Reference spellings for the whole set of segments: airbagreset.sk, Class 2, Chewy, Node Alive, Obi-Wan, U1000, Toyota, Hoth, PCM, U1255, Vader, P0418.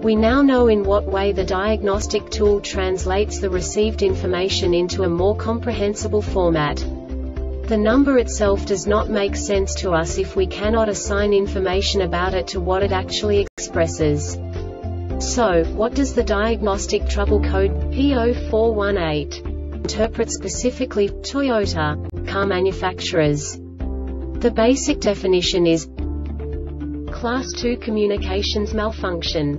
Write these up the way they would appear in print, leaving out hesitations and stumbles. We now know in what way the diagnostic tool translates the received information into a more comprehensible format. The number itself does not make sense to us if we cannot assign information about it to what it actually expresses. So, what does the diagnostic trouble code P0418 interpret specifically Toyota car manufacturers? The basic definition is Class 2 communications malfunction.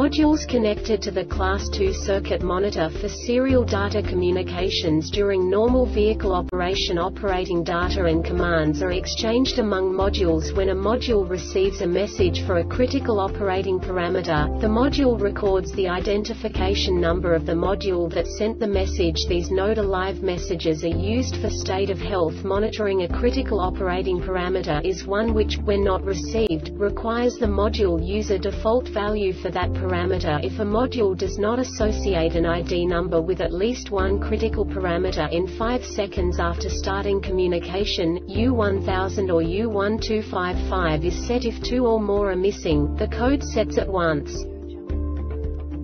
Modules connected to the Class 2 circuit monitor for serial data communications during normal vehicle operation. Operating data and commands are exchanged among modules when a module receives a message for a critical operating parameter. The module records the identification number of the module that sent the message. These node-alive messages are used for state of health monitoring. A critical operating parameter is one which, when not received, requires the module user default value for that parameter. If a module does not associate an ID number with at least one critical parameter in 5 seconds after starting communication, U1000 or U1255 is set. If 2 or more are missing, the code sets at once.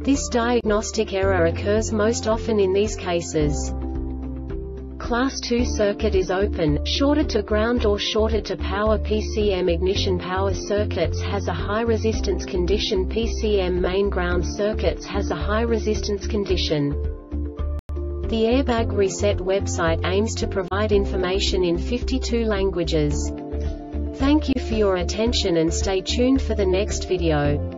This diagnostic error occurs most often in these cases. Class 2 circuit is open, shorted to ground or shorted to power. PCM ignition power circuits has a high resistance condition. PCM main ground circuits has a high resistance condition. The Airbag Reset website aims to provide information in 52 languages. Thank you for your attention and stay tuned for the next video.